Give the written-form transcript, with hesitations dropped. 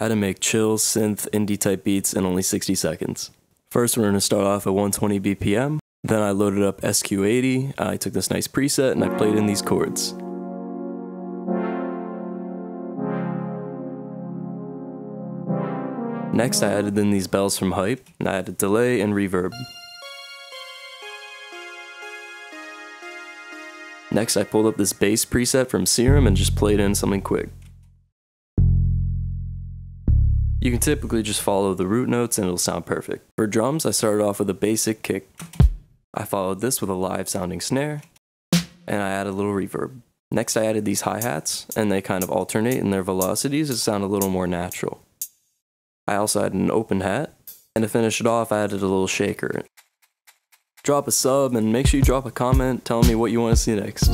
How to make chill, synth, indie type beats in only 60 seconds. First, we're going to start off at 120 BPM. Then I loaded up SQ80, I took this nice preset and I played in these chords. Next, I added in these bells from Hype, and I added delay and reverb. Next, I pulled up this bass preset from Serum and just played in something quick. You can typically just follow the root notes and it'll sound perfect. For drums, I started off with a basic kick. I followed this with a live sounding snare, and I added a little reverb. Next, I added these hi-hats, and they kind of alternate in their velocities to sound a little more natural. I also added an open hat, and to finish it off, I added a little shaker. Drop a sub and make sure you drop a comment telling me what you want to see next.